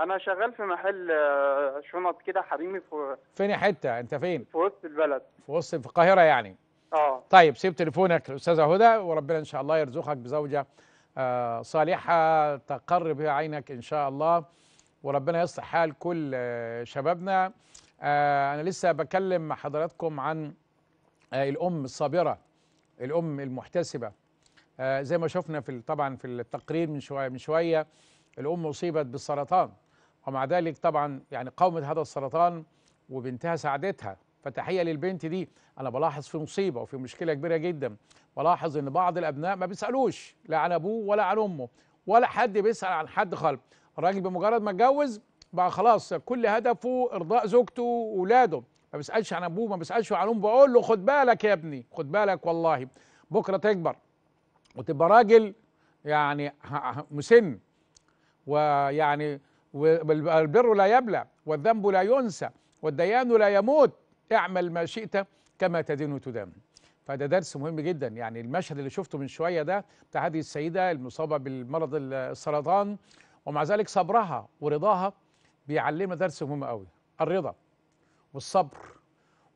انا شغال في محل شنط كده حريمي. في فين حته؟ انت فين؟ في وسط البلد. في وسط في القاهره يعني. اه طيب سيب تليفونك الاستاذه هدى، وربنا ان شاء الله يرزقك بزوجه آه صالحة تقر بها عينك إن شاء الله، وربنا يصلح حال كل آه شبابنا. آه أنا لسه بكلم مع حضراتكم عن آه الأم الصابرة، الأم المحتسبة. آه زي ما شفنا في طبعا في التقرير من شوية من شوية الأم أصيبت بالسرطان، ومع ذلك طبعا يعني قاومت هذا السرطان وبنتها ساعدتها، فتحية للبنت دي. أنا بلاحظ في مصيبة وفي مشكلة كبيرة جدا، بلاحظ إن بعض الأبناء ما بيسألوش لا عن أبوه ولا عن أمه، ولا حد بيسأل عن حد خالص. الراجل بمجرد ما اتجوز بقى خلاص كل هدفه إرضاء زوجته وأولاده، ما بيسألش عن أبوه، ما بيسألش عن أمه. بقول له خد بالك يا ابني، خد بالك والله بكرة تكبر وتبقى راجل يعني مسن، ويعني والبر لا يبلى والذنب لا ينسى والديان لا يموت، اعمل ما شئت كما تدين وتدان. فده درس مهم جدا. يعني المشهد اللي شفته من شويه ده بتاع هذه السيده المصابه بالمرض السرطان، ومع ذلك صبرها ورضاها بيعلمنا درس مهم قوي، الرضا والصبر.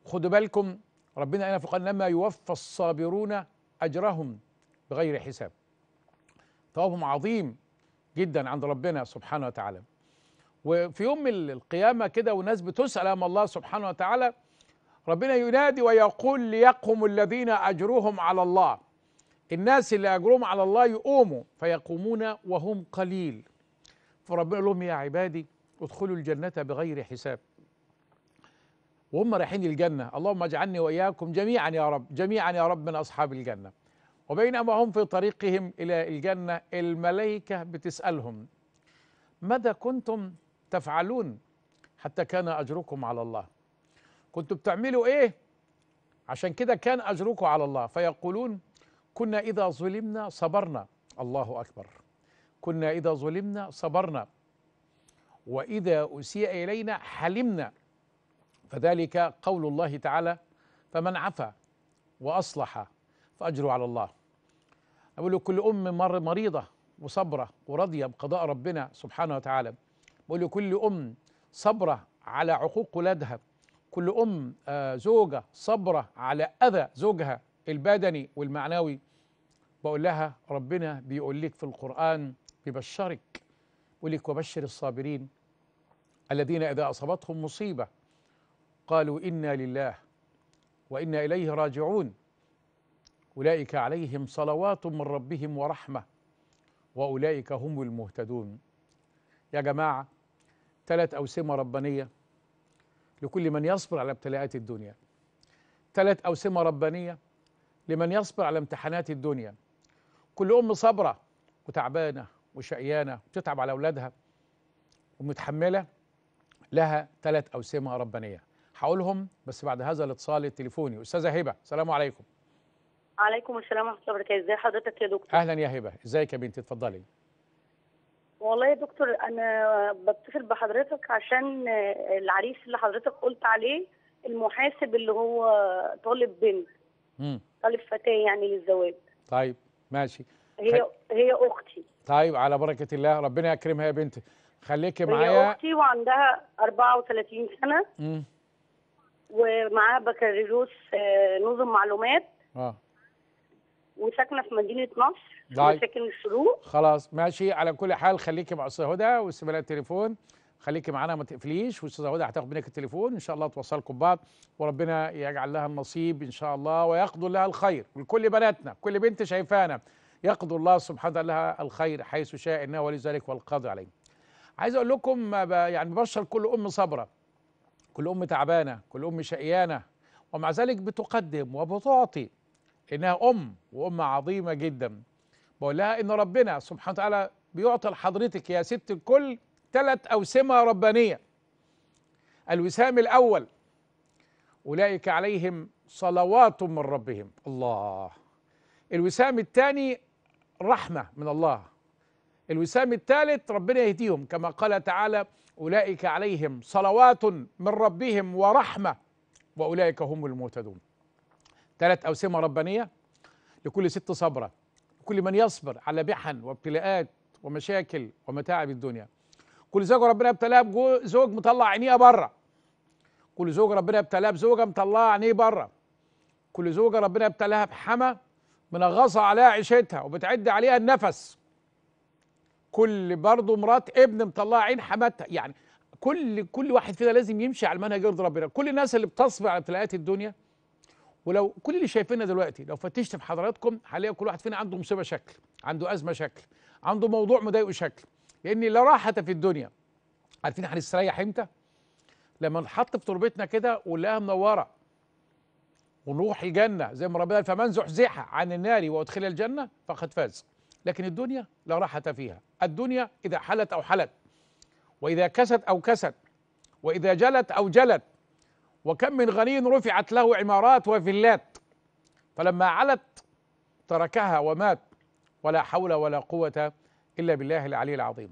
خدوا بالكم ربنا قال في القرآن لما يوفى الصابرون أجرهم بغير حساب. ثوابهم عظيم جدا عند ربنا سبحانه وتعالى. وفي يوم القيامة كده والناس بتسأل أمام الله سبحانه وتعالى، ربنا ينادي ويقول ليقوم الذين أجرهم على الله، الناس اللي أجرهم على الله يقوموا، فيقومون وهم قليل. فربنا يقول لهم يا عبادي ادخلوا الجنة بغير حساب. وهم رايحين الجنة، اللهم اجعلني وإياكم جميعا يا رب، جميعا يا رب من أصحاب الجنة. وبينما هم في طريقهم إلى الجنة الملائكة بتسألهم ماذا كنتم تفعلون حتى كان أجركم على الله، كنتم بتعملوا إيه عشان كده كان أجركم على الله؟ فيقولون كنا إذا ظلمنا صبرنا. الله أكبر، كنا إذا ظلمنا صبرنا وإذا أسيء إلينا حلمنا، فذلك قول الله تعالى فمن عفا وأصلح فأجره على الله. أقول له كل أم مر مريضة وصبرة وراضية بقضاء ربنا سبحانه وتعالى، بقول له كل أم صبرة على عقوق ولادها، كل أم آه زوجة صبرة على أذى زوجها البدني والمعنوي، بقول لها ربنا بيقول لك في القرآن بيبشرك، بيقول لك وبشر الصابرين الذين إذا أصابتهم مصيبة قالوا إنا لله وإنا إليه راجعون أولئك عليهم صلوات من ربهم ورحمة وأولئك هم المهتدون. يا جماعة، ثلاث أوسمة ربانية لكل من يصبر على ابتلاءات الدنيا، ثلاث أوسمة ربانية لمن يصبر على امتحانات الدنيا. كل أم صبرة وتعبانة وشقيانة بتتعب على أولادها ومتحملة، لها ثلاث أوسمة ربانية. هقولهم بس بعد هذا الاتصال التليفوني. أستاذة هبة، السلام عليكم. وعليكم السلام ورحمة الله وبركاته. ازي حضرتك يا دكتور؟ أهلا يا هبة، ازيك يا بنتي؟ اتفضلي. والله يا دكتور أنا بتصل بحضرتك عشان العريس اللي حضرتك قلت عليه، المحاسب اللي هو طالب بنت، امم طالب فتاة يعني للزواج. طيب ماشي. هي خ... هي أختي. طيب على بركة الله، ربنا يكرمها يا بنتي. خليكي معايا. هي أختي وعندها أربعة وثلاثين سنة، امم ومعاها بكالوريوس نظم معلومات، اه وساكنه في مدينه نصر، وساكن الشروق. خلاص ماشي. على كل حال خليكي مع استاذه هدى واسيبي لها التليفون، خليكي معانا ما تقفليش، واستاذه هدى هتاخد منك التليفون ان شاء الله، توصلكم ببعض وربنا يجعل لها النصيب ان شاء الله ويقضي لها الخير. ولكل بناتنا، كل بنت شايفانا يقضي الله سبحانه وتعالى لها الخير حيث شاء انه ولي ذلك والقادر عليه. عايز اقول لكم يعني ببشر كل ام صابره، كل ام تعبانه، كل ام شقيانه، ومع ذلك بتقدم وبتعطي، إنها أم وأم عظيمة جدا. بقول لها إن ربنا سبحانه وتعالى بيعطي لحضرتك يا ست الكل ثلاث أوسمة ربانية. الوسام الأول أولئك عليهم صلوات من ربهم، الله. الوسام الثاني رحمة من الله. الوسام الثالث ربنا يهديهم كما قال تعالى أولئك عليهم صلوات من ربهم ورحمة وأولئك هم المهتدون. ثلاث أوسمة ربانية لكل ست صبرة، لكل من يصبر على محن وابتلاءات ومشاكل ومتاعب الدنيا. كل زوج ربنا ابتلاه بزوج مطلع عينيه بره، كل زوج ربنا ابتلاه بزوجة مطلعة عينيه بره، كل زوجة ربنا ابتلاها بحما منغصة عليها عيشتها وبتعد عليها النفس، كل برضه مرات ابن مطلعة عين حماتها. يعني كل كل واحد فينا لازم يمشي على المنهج يرضي ربنا. كل الناس اللي بتصبر على ابتلاءات الدنيا، ولو كل اللي شايفيننا دلوقتي لو فتشت في حضراتكم هنلاقي كل واحد فينا عنده مصيبه شكل، عنده ازمه شكل، عنده موضوع مضايقه شكل، لان لا راحه في الدنيا. عارفين هنستريح امتى؟ لما نحط في تربتنا كده ونلاقيها منوره ونروح الجنه زي ما ربنا قال فمن زحزح عن النار وادخل الجنه فقد فاز. لكن الدنيا لا راحه فيها. الدنيا اذا حلت او حلت، واذا كست او كست، واذا جلت او جلت، وكم من غني رفعت له عمارات وفلات فلما علت تركها ومات، ولا حول ولا قوة إلا بالله العلي العظيم.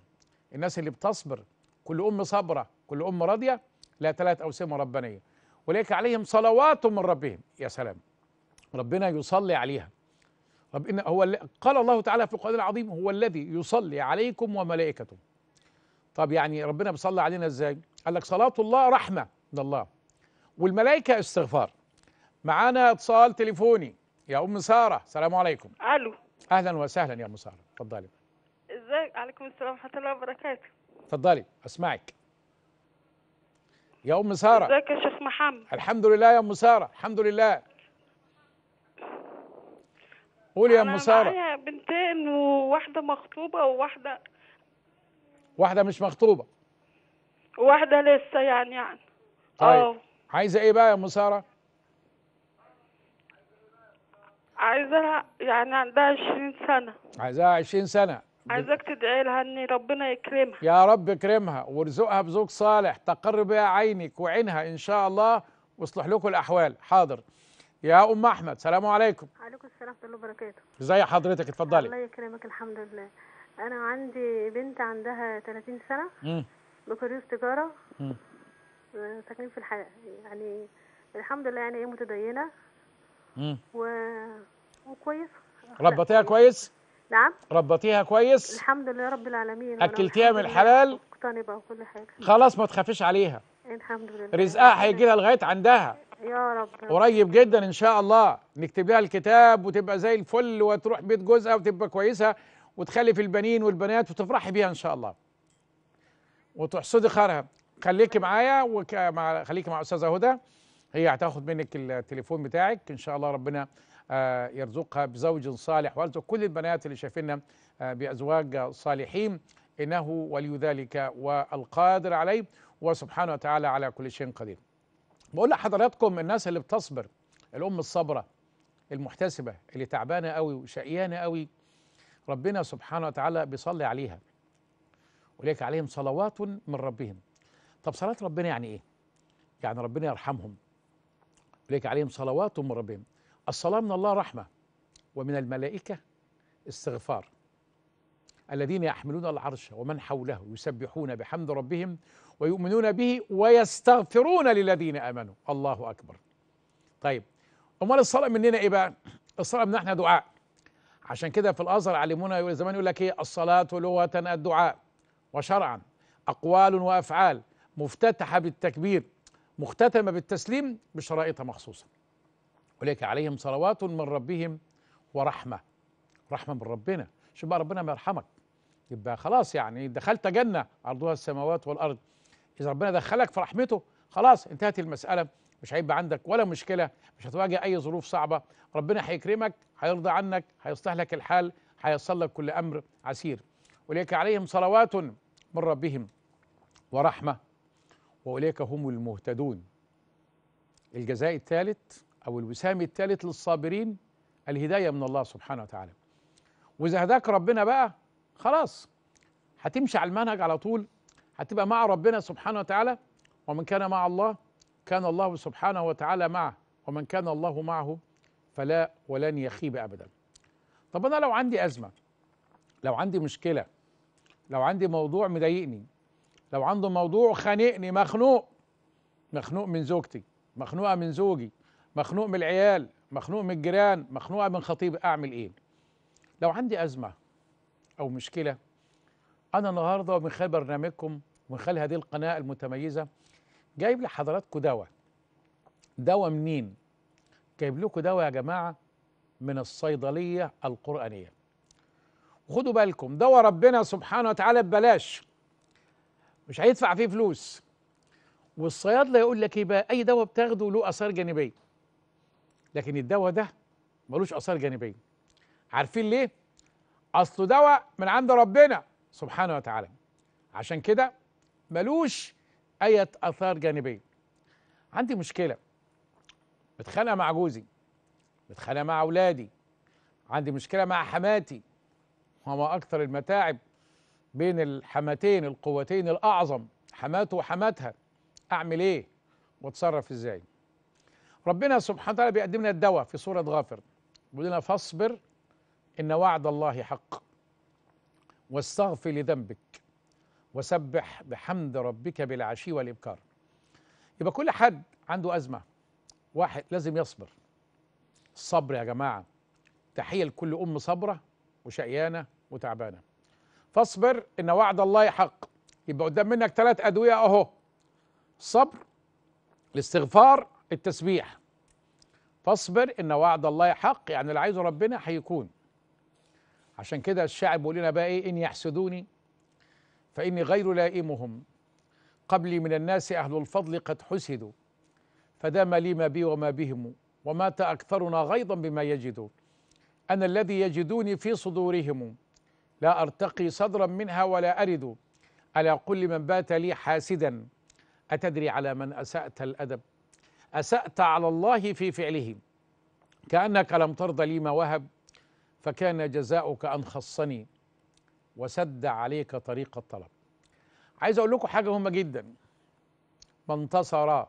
الناس اللي بتصبر، كل أم صبرة، كل أم راضية، لا ثلاث أوسمة ربانية وليك عليهم صلوات من ربهم. يا سلام، ربنا يصلي عليها. رب إن هو قال الله تعالى في القرآن العظيم هو الذي يصلي عليكم وملائكته. طب يعني ربنا بيصلي علينا إزاي؟ قال لك صلاة الله رحمة من الله والملائكة استغفار. معانا اتصال تليفوني. يا ام ساره السلام عليكم. الو اهلا وسهلا يا ام ساره، اتفضلي. ازيك؟ عليكم السلام ورحمه الله وبركاته. اتفضلي اسمعك يا ام ساره. ازيك يا شيخ محمد؟ الحمد لله يا ام ساره، الحمد لله. قولي يا ام ساره. انا معايا بنتين، وواحده مخطوبه وواحده واحده مش مخطوبه، واحده لسه يعني يعني طيب. أوه. عايزه ايه بقى يا ام ساره؟ عايزاها يعني عندها عشرين سنة. عايزاها عشرين سنة. عايزاك تدعي لها ان ربنا يكرمها. يا رب يكرمها ويرزقها بزوج صالح تقر بها عينك وعينها ان شاء الله، ويصلح لكم الاحوال. حاضر. يا ام احمد السلام عليكم. وعليكم السلام ورحمة الله وبركاته. ازي حضرتك؟ اتفضلي. الله يكرمك الحمد لله. انا عندي بنت عندها ثلاثين سنة، امم بكالوريوس تجارة، امم ساكنين في الحياة يعني الحمد لله، يعني ايه متدينة امم و وكويس. ربطيها كويس؟ نعم ربطيها كويس؟ الحمد لله رب العالمين. اكلتيها من الحلال؟ مقتنبه وكل حاجه. خلاص ما تخافيش عليها. الحمد لله. رزقها هيجي لها لغايه عندها. يا رب. قريب جدا ان شاء الله نكتب لها الكتاب وتبقى زي الفل وتروح بيت جوزها وتبقى كويسه وتخلي في البنين والبنات وتفرحي بيها ان شاء الله. وتحصدي خيرها. خليكي معايا ومع خليكي مع استاذه هدى، هي هتاخد منك التليفون بتاعك ان شاء الله، ربنا يرزقها بزوج صالح ويرزق كل البنات اللي شايفيننا بأزواج صالحين، إنه ولي ذلك والقادر عليه وسبحانه وتعالى على كل شيء قدير. بقول لحضراتكم الناس اللي بتصبر، الأم الصبرة المحتسبة اللي تعبانة قوي وشقيانة قوي، ربنا سبحانه وتعالى بيصلي عليها، وليك عليهم صلوات من ربهم. طب صلاة ربنا يعني إيه؟ يعني ربنا يرحمهم. وليك عليهم صلوات من ربهم. الصلاة من الله رحمة ومن الملائكة استغفار. الذين يحملون العرش ومن حوله يسبحون بحمد ربهم ويؤمنون به ويستغفرون للذين آمنوا. الله أكبر. طيب أمال الصلاة مننا إيه بقى؟ الصلاة مننا إحنا دعاء. عشان كده في الأزهر علمونا زمان يقول لك إيه؟ الصلاة لغة الدعاء وشرعا، أقوال وأفعال، مفتتحة بالتكبير مختتمة بالتسليم بشرائطها مخصوصة. وليك عليهم صلوات من ربهم ورحمة. رحمة من ربنا، شوف بقى ربنا ما يرحمك يبقى خلاص يعني دخلت جنة عرضها السماوات والأرض. إذا ربنا دخلك في رحمته خلاص انتهت المسألة، مش هيبقى عندك ولا مشكلة، مش هتواجه أي ظروف صعبة، ربنا هيكرمك، هيرضى عنك، هيصلح لك الحال، هيصل لك كل أمر عسير. وليك عليهم صلوات من ربهم ورحمة وأولئك هم المهتدون. الجزاء الثالث أو الوسام الثالث للصابرين الهداية من الله سبحانه وتعالى. وإذا هداك ربنا بقى خلاص هتمشي على المنهج على طول، هتبقى مع ربنا سبحانه وتعالى. ومن كان مع الله كان الله سبحانه وتعالى معه، ومن كان الله معه فلا ولن يخيب أبدا. طب أنا لو عندي أزمة، لو عندي مشكلة، لو عندي موضوع مضايقني، لو عنده موضوع خانقني، مخنوق، مخنوق من زوجتي، مخنوقة من زوجي، مخنوق من العيال، مخنوق من الجيران، مخنوقة من خطيب، أعمل إيه؟ لو عندي أزمة أو مشكلة، أنا النهاردة ومن خلال برنامجكم ومن خلال هذه القناة المتميزة جايب لحضراتكم دواء. دواء منين؟ جايب لكم دواء يا جماعة من الصيدلية القرآنية. وخدوا بالكم، دواء ربنا سبحانه وتعالى ببلاش، مش هيدفع فيه فلوس. والصيادلة يقول لك إيه بقى؟ أي دواء بتاخده له آثار جانبية، لكن الدواء ده ملوش آثار جانبية. عارفين ليه؟ أصله دواء من عند ربنا سبحانه وتعالى، عشان كده ملوش أي آثار جانبية. عندي مشكلة، بتخانق مع جوزي، بتخانق مع أولادي، عندي مشكلة مع حماتي، وما أكثر المتاعب بين الحماتين القوتين الأعظم، حماته وحماتها، أعمل إيه؟ وأتصرف إزاي؟ ربنا سبحانه وتعالى بيقدم لنا الدواء في سورة غافر، بيقول لنا فاصبر إن وعد الله حق واستغفر لذنبك وسبح بحمد ربك بالعشي والإبكار. يبقى كل حد عنده أزمة واحد لازم يصبر. الصبر يا جماعة تحية لكل أم صبرة وشقيانة وتعبانة. فاصبر إن وعد الله حق. يبقى قدام منك ثلاث أدوية أهو، الصبر، الاستغفار، التسبيح. فاصبر إن وعد الله حق، يعني اللي عايزه ربنا هيكون. عشان كده الشاعر بيقول لنا بقى إيه: إن يحسدوني فإني غير لائمهم، قبلي من الناس أهل الفضل قد حسدوا، فدام لي ما بي وما بهم، ومات أكثرنا غيظا بما يجدون، أنا الذي يجدوني في صدورهم، لا أرتقي صدرا منها ولا أرد، ألا قل لمن بات لي حاسدا، أتدري على من أسأت الأدب، أسأت على الله في فعله، كأنك لم ترضى لي ما وهب، فكان جزاؤك أن خصني وسد عليك طريق الطلب. عايز أقول لكم حاجة مهمة جدا: من انتصر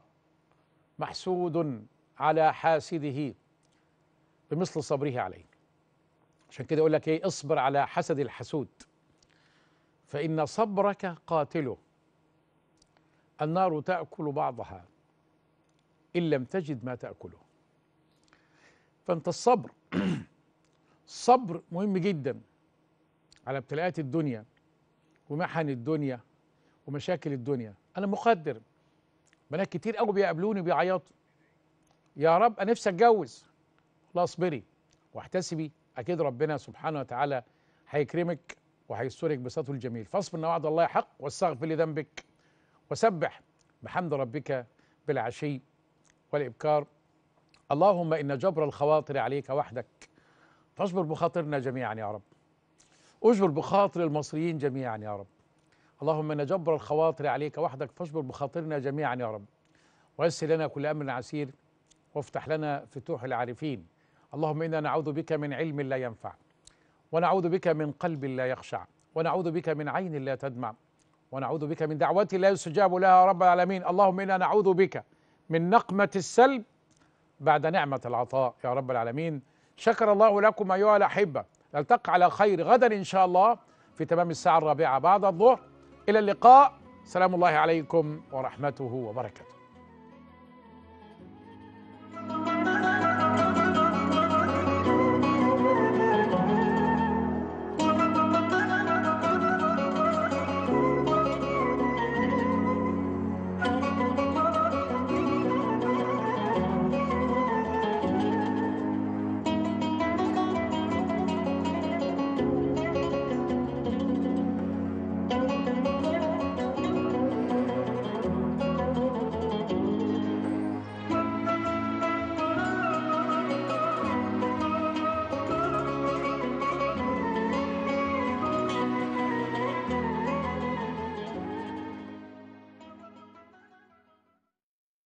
محسود على حاسده بمثل صبره عليه. عشان كده يقول لك إيه: اصبر على حسد الحسود فإن صبرك قاتله، النار تأكل بعضها إن لم تجد ما تأكله. فأنت الصبر الصبر مهم جدا على ابتلاءات الدنيا ومحن الدنيا ومشاكل الدنيا. أنا مقدر بنات كتير قوي بيقابلوني بيعيطوا: يا رب أنا نفسي أتجوز. لا، اصبري واحتسبي، أكيد ربنا سبحانه وتعالى هيكرمك وهيسترك بسطه الجميل. فاصبر إن وعد الله حق، واستغفر لذنبك، وسبح بحمد ربك بالعشي والإبكار. اللهم إن جبر الخواطر عليك وحدك، فاصبر بخاطرنا جميعا يا رب، اجبر بخاطر المصريين جميعا يا رب. اللهم إن جبر الخواطر عليك وحدك، فاصبر بخاطرنا جميعا يا رب، ويسر لنا كل أمر عسير، وافتح لنا فتوح العارفين. اللهم إنا نعوذ بك من علم لا ينفع، ونعوذ بك من قلب لا يخشع، ونعوذ بك من عين لا تدمع، ونعوذ بك من دعوة لا يستجاب لها يا رب العالمين. اللهم إنا نعوذ بك من نقمة السلب بعد نعمة العطاء يا رب العالمين. شكر الله لكم أيها الأحبة، نلتقي على خير غدا إن شاء الله في تمام الساعة الرابعة بعد الظهر. إلى اللقاء، سلام الله عليكم ورحمته وبركاته.